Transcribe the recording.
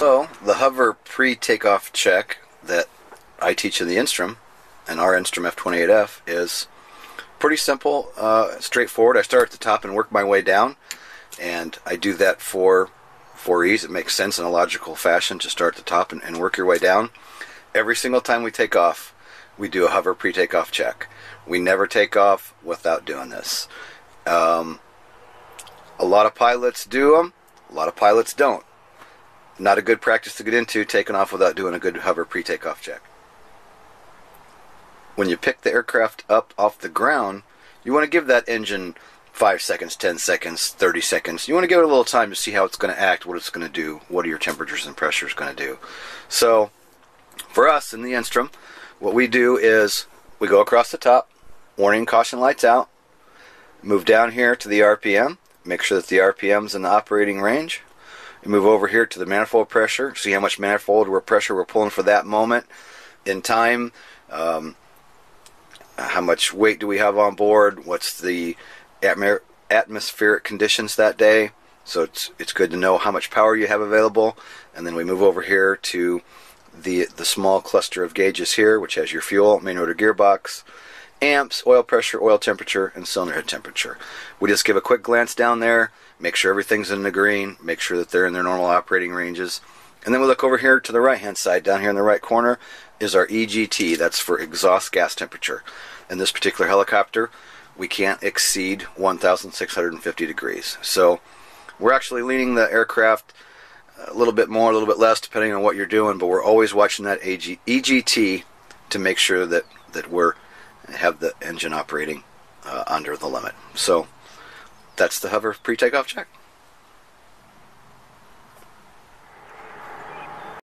So the hover pre-takeoff check that I teach in the Enstrom and our Enstrom F-28F is pretty simple, straightforward. I start at the top and work my way down, and I do that for ease. It makes sense in a logical fashion to start at the top and work your way down. Every single time we take off, we do a hover pre-takeoff check. We never take off without doing this. A lot of pilots do them, a lot of pilots don't. Not a good practice to get into, taking off without doing a good hover pre-takeoff check. When you pick the aircraft up off the ground, you want to give that engine 5 seconds, 10 seconds, 30 seconds. You want to give it a little time to see how it's going to act, what it's going to do, what are your temperatures and pressures going to do. So for us in the Enstrom, what we do is we go across the top, warning, caution lights out, move down here to the RPM, make sure that the RPM's in the operating range. You move over here to the manifold pressure, see how much manifold pressure we're pulling for that moment in time. How much weight do we have on board? What's the atmospheric conditions that day? So it's good to know how much power you have available. And then we move over here to the small cluster of gauges here, which has your fuel, main rotor gearbox, amps, oil pressure, oil temperature, and cylinder head temperature. We just give a quick glance down there, make sure everything's in the green, make sure that they're in their normal operating ranges. And then we look over here to the right-hand side. Down here in the right corner is our EGT. That's for exhaust gas temperature. In this particular helicopter, we can't exceed 1,650 degrees. So we're actually leaning the aircraft a little bit more, a little bit less, depending on what you're doing, but we're always watching that EGT to make sure that we're have the engine operating under the limit. So that's the hover pre-takeoff check.